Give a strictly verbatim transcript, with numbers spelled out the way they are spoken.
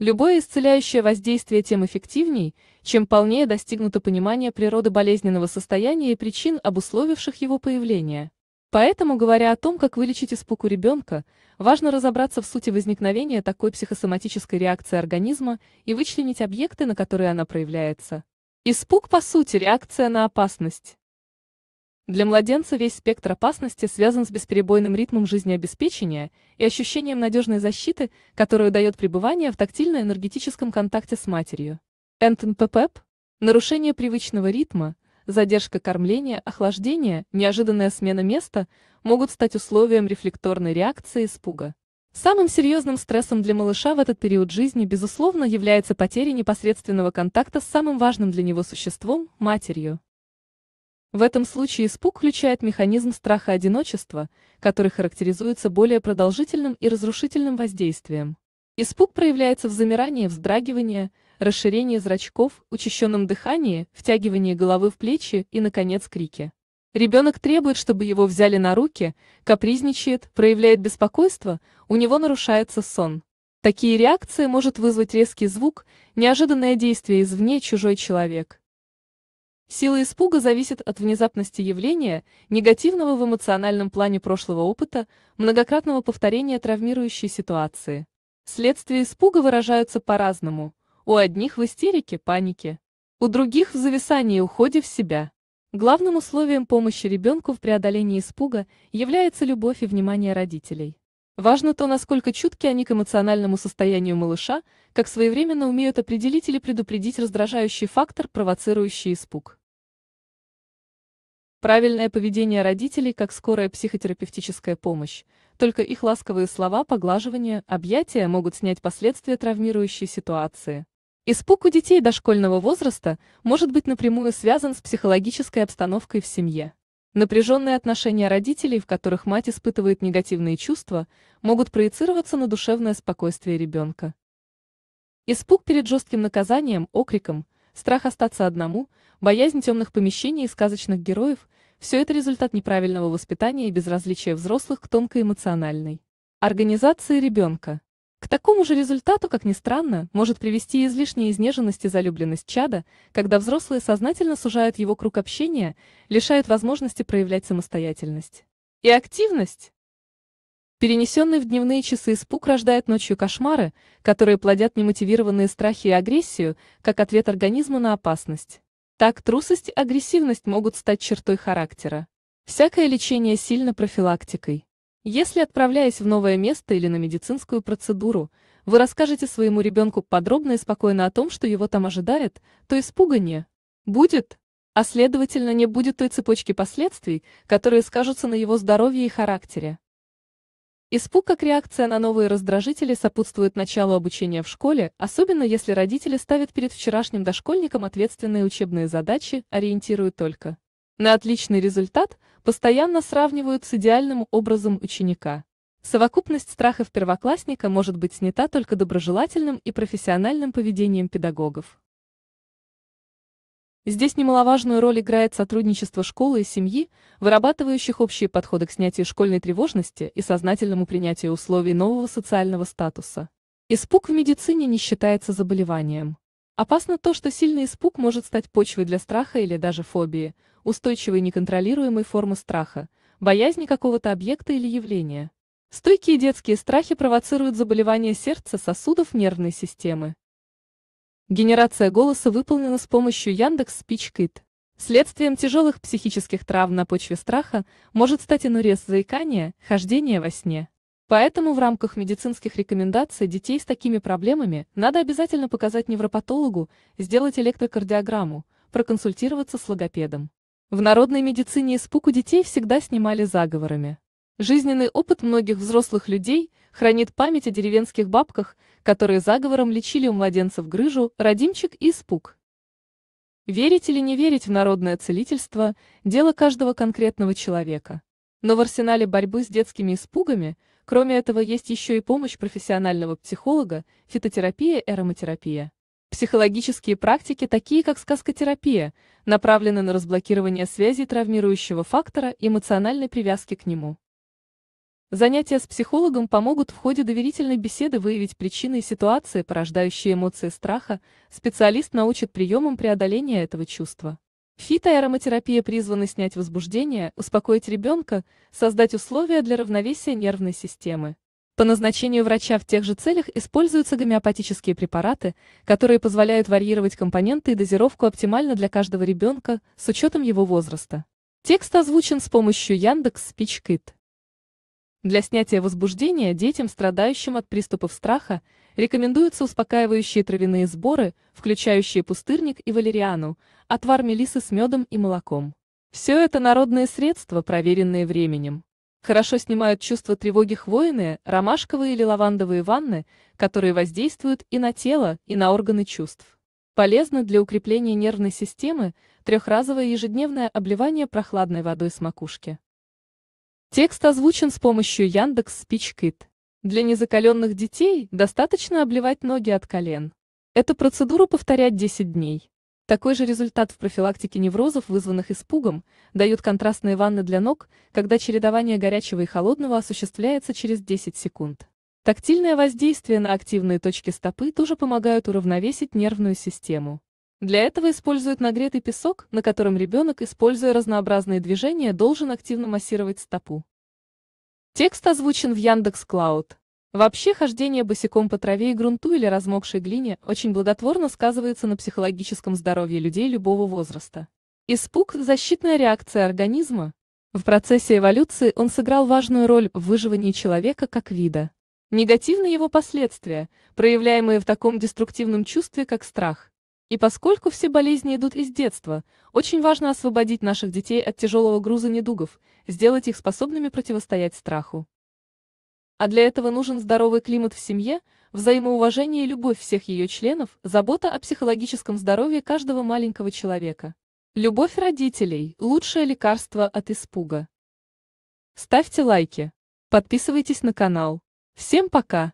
Любое исцеляющее воздействие тем эффективней, чем полнее достигнуто понимание природы болезненного состояния и причин, обусловивших его появление. Поэтому, говоря о том, как вылечить испуг у ребенка, важно разобраться в сути возникновения такой психосоматической реакции организма и вычленить объекты, на которые она проявляется. Испуг, по сути, реакция на опасность. Для младенца весь спектр опасности связан с бесперебойным ритмом жизнеобеспечения и ощущением надежной защиты, которую дает пребывание в тактильно-энергетическом контакте с матерью. эн тэ эн пэ пэ пэ – нарушение привычного ритма, задержка кормления, охлаждение, неожиданная смена места могут стать условием рефлекторной реакции испуга. Самым серьезным стрессом для малыша в этот период жизни, безусловно, является потеря непосредственного контакта с самым важным для него существом – матерью. В этом случае испуг включает механизм страха одиночества, который характеризуется более продолжительным и разрушительным воздействием. Испуг проявляется в замирании, вздрагивании, расширении зрачков, учащенном дыхании, втягивании головы в плечи и, наконец, крике. Ребенок требует, чтобы его взяли на руки, капризничает, проявляет беспокойство, у него нарушается сон. Такие реакции может вызвать резкий звук, неожиданное действие извне, чужой человек. Сила испуга зависит от внезапности явления, негативного в эмоциональном плане прошлого опыта, многократного повторения травмирующей ситуации. Следствия испуга выражаются по-разному. У одних в истерике, панике, у других в зависании и уходе в себя. Главным условием помощи ребенку в преодолении испуга является любовь и внимание родителей. Важно то, насколько чутки они к эмоциональному состоянию малыша, как своевременно умеют определить или предупредить раздражающий фактор, провоцирующий испуг. Правильное поведение родителей как скорая психотерапевтическая помощь, только их ласковые слова, поглаживания, объятия могут снять последствия травмирующей ситуации. Испуг у детей дошкольного возраста может быть напрямую связан с психологической обстановкой в семье. Напряженные отношения родителей, в которых мать испытывает негативные чувства, могут проецироваться на душевное спокойствие ребенка. Испуг перед жестким наказанием, окриком, страх остаться одному, боязнь темных помещений и сказочных героев – все это результат неправильного воспитания и безразличия взрослых к тонкой эмоциональной организации ребенка. К такому же результату, как ни странно, может привести излишняя изнеженность и залюбленность чада, когда взрослые сознательно сужают его круг общения, лишают возможности проявлять самостоятельность и активность. Перенесенный в дневные часы испуг рождает ночью кошмары, которые плодят немотивированные страхи и агрессию, как ответ организма на опасность. Так трусость и агрессивность могут стать чертой характера. Всякое лечение сильно профилактикой. Если, отправляясь в новое место или на медицинскую процедуру, вы расскажете своему ребенку подробно и спокойно о том, что его там ожидает, то испуга не будет, а следовательно не будет той цепочки последствий, которые скажутся на его здоровье и характере. Испуг как реакция на новые раздражители сопутствует началу обучения в школе, особенно если родители ставят перед вчерашним дошкольником ответственные учебные задачи, ориентируя только на отличный результат, постоянно сравнивают с идеальным образом ученика. Совокупность страхов первоклассника может быть снята только доброжелательным и профессиональным поведением педагогов. Здесь немаловажную роль играет сотрудничество школы и семьи, вырабатывающих общие подходы к снятию школьной тревожности и сознательному принятию условий нового социального статуса. Испуг в медицине не считается заболеванием. Опасно то, что сильный испуг может стать почвой для страха или даже фобии, устойчивой неконтролируемой формы страха, боязни какого-то объекта или явления. Стойкие детские страхи провоцируют заболевания сердца, сосудов, нервной системы. Генерация голоса выполнена с помощью Яндекс SpeechKit. Следствием тяжелых психических травм на почве страха может стать энурез, заикание, хождение во сне. Поэтому в рамках медицинских рекомендаций детей с такими проблемами надо обязательно показать невропатологу, сделать электрокардиограмму, проконсультироваться с логопедом. В народной медицине испуг у детей всегда снимали заговорами. Жизненный опыт многих взрослых людей хранит память о деревенских бабках, которые заговором лечили у младенцев грыжу, родимчик и испуг. Верить или не верить в народное целительство – дело каждого конкретного человека. Но в арсенале борьбы с детскими испугами, кроме этого, есть еще и помощь профессионального психолога, фитотерапия и ароматерапия. Психологические практики, такие как сказкотерапия, направлены на разблокирование связей травмирующего фактора и эмоциональной привязки к нему. Занятия с психологом помогут в ходе доверительной беседы выявить причины и ситуации, порождающие эмоции страха. Специалист научит приемам преодоления этого чувства. Фито- и ароматерапия призваны снять возбуждение, успокоить ребенка, создать условия для равновесия нервной системы. По назначению врача в тех же целях используются гомеопатические препараты, которые позволяют варьировать компоненты и дозировку оптимально для каждого ребенка с учетом его возраста. Текст озвучен с помощью Яндекс SpeechKit. Для снятия возбуждения детям, страдающим от приступов страха, рекомендуются успокаивающие травяные сборы, включающие пустырник и валериану, отвар мелисы с медом и молоком. Все это народные средства, проверенные временем. Хорошо снимают чувство тревоги хвойные, ромашковые или лавандовые ванны, которые воздействуют и на тело, и на органы чувств. Полезно для укрепления нервной системы трехразовое ежедневное обливание прохладной водой с макушки. Текст озвучен с помощью Яндекс SpeechKit. Для незакаленных детей достаточно обливать ноги от колен. Эту процедуру повторять десять дней. Такой же результат в профилактике неврозов, вызванных испугом, дают контрастные ванны для ног, когда чередование горячего и холодного осуществляется через десять секунд. Тактильное воздействие на активные точки стопы тоже помогают уравновесить нервную систему. Для этого используют нагретый песок, на котором ребенок, используя разнообразные движения, должен активно массировать стопу. Текст озвучен в Яндекс.Клауд. Вообще, хождение босиком по траве и грунту или размокшей глине очень благотворно сказывается на психологическом здоровье людей любого возраста. Испуг – защитная реакция организма. В процессе эволюции он сыграл важную роль в выживании человека как вида. Негативны его последствия, проявляемые в таком деструктивном чувстве, как страх. И поскольку все болезни идут из детства, очень важно освободить наших детей от тяжелого груза недугов, сделать их способными противостоять страху. А для этого нужен здоровый климат в семье, взаимоуважение и любовь всех ее членов, забота о психологическом здоровье каждого маленького человека. Любовь родителей – лучшее лекарство от испуга. Ставьте лайки. Подписывайтесь на канал. Всем пока!